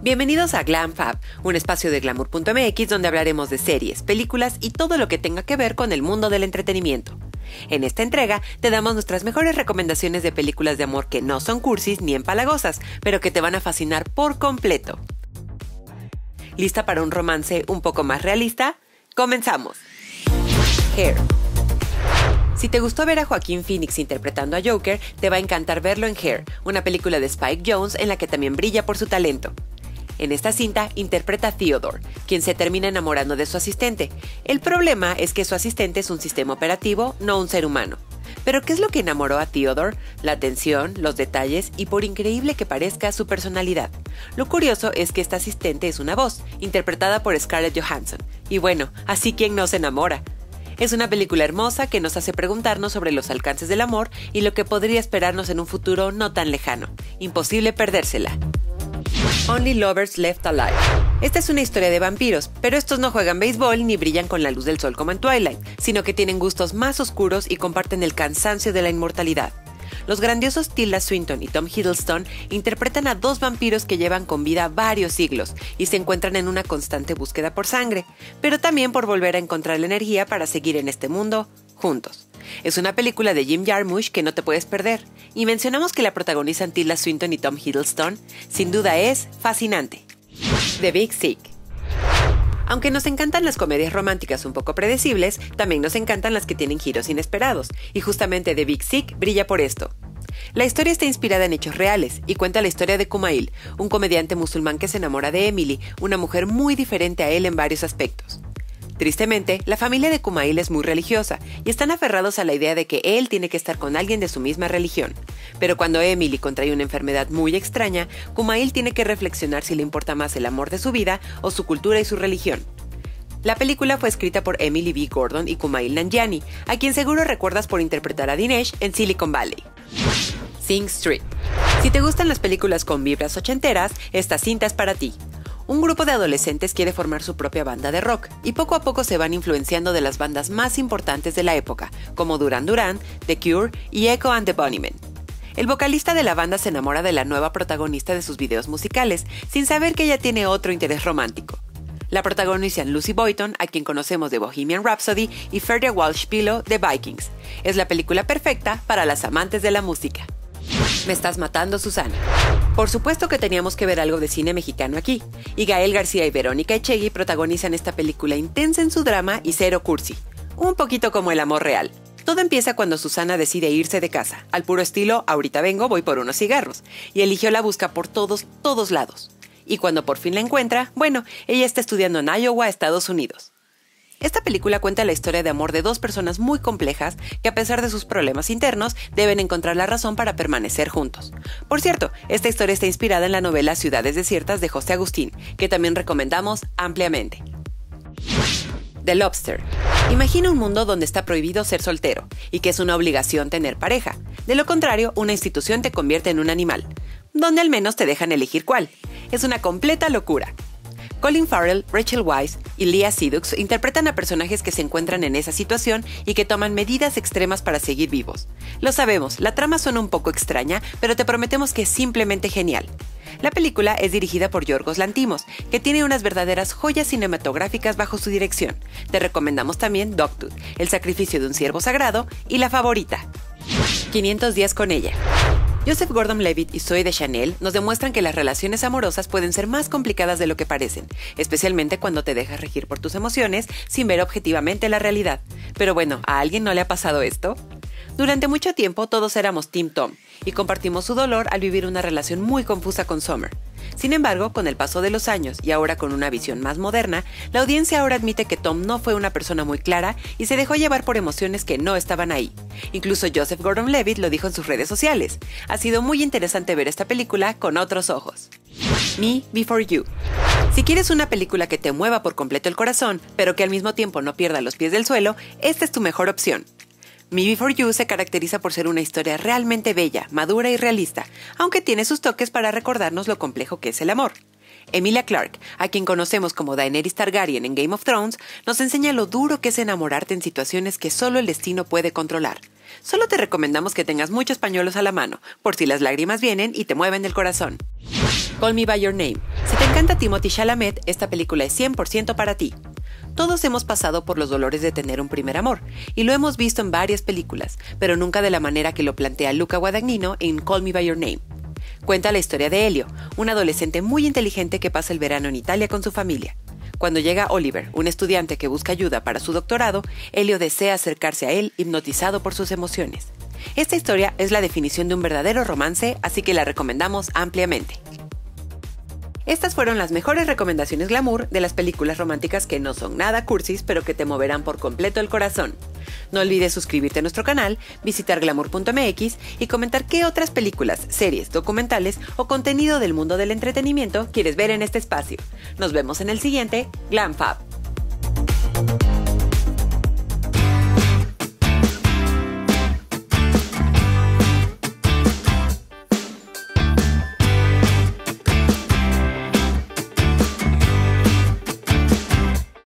Bienvenidos a Glam Fab, un espacio de glamour.mx donde hablaremos de series, películas y todo lo que tenga que ver con el mundo del entretenimiento. En esta entrega te damos nuestras mejores recomendaciones de películas de amor que no son cursis ni empalagosas, pero que te van a fascinar por completo. ¿Lista para un romance un poco más realista? ¡Comenzamos! Her. Si te gustó ver a Joaquín Phoenix interpretando a Joker, te va a encantar verlo en Her, una película de Spike Jones en la que también brilla por su talento. En esta cinta interpreta a Theodore, quien se termina enamorando de su asistente. El problema es que su asistente es un sistema operativo, no un ser humano. ¿Pero qué es lo que enamoró a Theodore? La atención, los detalles y, por increíble que parezca, su personalidad. Lo curioso es que esta asistente es una voz, interpretada por Scarlett Johansson. Y bueno, así quien no se enamora. Es una película hermosa que nos hace preguntarnos sobre los alcances del amor y lo que podría esperarnos en un futuro no tan lejano. Imposible perdérsela. Only Lovers Left Alive. Esta es una historia de vampiros, pero estos no juegan béisbol ni brillan con la luz del sol como en Twilight, sino que tienen gustos más oscuros y comparten el cansancio de la inmortalidad. Los grandiosos Tilda Swinton y Tom Hiddleston interpretan a dos vampiros que llevan con vida varios siglos y se encuentran en una constante búsqueda por sangre, pero también por volver a encontrar la energía para seguir en este mundo juntos. Es una película de Jim Jarmusch que no te puedes perder, y mencionamos que la protagonizan Tilda Swinton y Tom Hiddleston. Sin duda es fascinante. The Big Sick. Aunque nos encantan las comedias románticas un poco predecibles, también nos encantan las que tienen giros inesperados, y justamente The Big Sick brilla por esto. La historia está inspirada en hechos reales y cuenta la historia de Kumail, un comediante musulmán que se enamora de Emily, una mujer muy diferente a él en varios aspectos. Tristemente, la familia de Kumail es muy religiosa y están aferrados a la idea de que él tiene que estar con alguien de su misma religión. Pero cuando Emily contrae una enfermedad muy extraña, Kumail tiene que reflexionar si le importa más el amor de su vida o su cultura y su religión. La película fue escrita por Emily B. Gordon y Kumail Nanjiani, a quien seguro recuerdas por interpretar a Dinesh en Silicon Valley. Sing Street. Si te gustan las películas con vibras ochenteras, esta cinta es para ti. Un grupo de adolescentes quiere formar su propia banda de rock y poco a poco se van influenciando de las bandas más importantes de la época, como Duran Duran, The Cure y Echo and the Bunnymen. El vocalista de la banda se enamora de la nueva protagonista de sus videos musicales, sin saber que ella tiene otro interés romántico. La protagonizan Lucy Boynton, a quien conocemos de Bohemian Rhapsody, y Ferdia Walsh Pillow de Vikings. Es la película perfecta para las amantes de la música. Me estás matando, Susana. Por supuesto que teníamos que ver algo de cine mexicano aquí, y Gael García y Verónica Echegui protagonizan esta película intensa en su drama y cero cursi, un poquito como el amor real. Todo empieza cuando Susana decide irse de casa, al puro estilo ahorita vengo, voy por unos cigarros, y eligió la busca por todos lados. Y cuando por fin la encuentra, bueno, ella está estudiando en Iowa, Estados Unidos. Esta película cuenta la historia de amor de dos personas muy complejas que, a pesar de sus problemas internos, deben encontrar la razón para permanecer juntos. Por cierto, esta historia está inspirada en la novela Ciudades Desiertas de José Agustín, que también recomendamos ampliamente. The Lobster. Imagina un mundo donde está prohibido ser soltero y que es una obligación tener pareja. De lo contrario, una institución te convierte en un animal, donde al menos te dejan elegir cuál. Es una completa locura. Colin Farrell, Rachel Weisz y Léa Seydoux interpretan a personajes que se encuentran en esa situación y que toman medidas extremas para seguir vivos. Lo sabemos, la trama suena un poco extraña, pero te prometemos que es simplemente genial. La película es dirigida por Yorgos Lanthimos, que tiene unas verdaderas joyas cinematográficas bajo su dirección. Te recomendamos también Dogtooth, El sacrificio de un ciervo sagrado y La favorita. 500 días con ella. Joseph Gordon-Levitt y Zooey Deschanel nos demuestran que las relaciones amorosas pueden ser más complicadas de lo que parecen, especialmente cuando te dejas regir por tus emociones sin ver objetivamente la realidad. Pero bueno, ¿a alguien no le ha pasado esto? Durante mucho tiempo todos éramos Team Tom y compartimos su dolor al vivir una relación muy confusa con Summer. Sin embargo, con el paso de los años y ahora con una visión más moderna, la audiencia ahora admite que Tom no fue una persona muy clara y se dejó llevar por emociones que no estaban ahí. Incluso Joseph Gordon-Levitt lo dijo en sus redes sociales. Ha sido muy interesante ver esta película con otros ojos. Me Before You. Si quieres una película que te mueva por completo el corazón, pero que al mismo tiempo no pierda los pies del suelo, esta es tu mejor opción. Me Before You se caracteriza por ser una historia realmente bella, madura y realista, aunque tiene sus toques para recordarnos lo complejo que es el amor. Emilia Clarke, a quien conocemos como Daenerys Targaryen en Game of Thrones, nos enseña lo duro que es enamorarte en situaciones que solo el destino puede controlar. Solo te recomendamos que tengas muchos pañuelos a la mano, por si las lágrimas vienen y te mueven del corazón. Call Me By Your Name. Si te encanta Timothée Chalamet, esta película es 100% para ti. Todos hemos pasado por los dolores de tener un primer amor, y lo hemos visto en varias películas, pero nunca de la manera que lo plantea Luca Guadagnino en Call Me By Your Name. Cuenta la historia de Elio, un adolescente muy inteligente que pasa el verano en Italia con su familia. Cuando llega Oliver, un estudiante que busca ayuda para su doctorado, Elio desea acercarse a él, hipnotizado por sus emociones. Esta historia es la definición de un verdadero romance, así que la recomendamos ampliamente. Estas fueron las mejores recomendaciones glamour de las películas románticas que no son nada cursis, pero que te moverán por completo el corazón. No olvides suscribirte a nuestro canal, visitar glamour.mx y comentar qué otras películas, series, documentales o contenido del mundo del entretenimiento quieres ver en este espacio. Nos vemos en el siguiente GlamFab.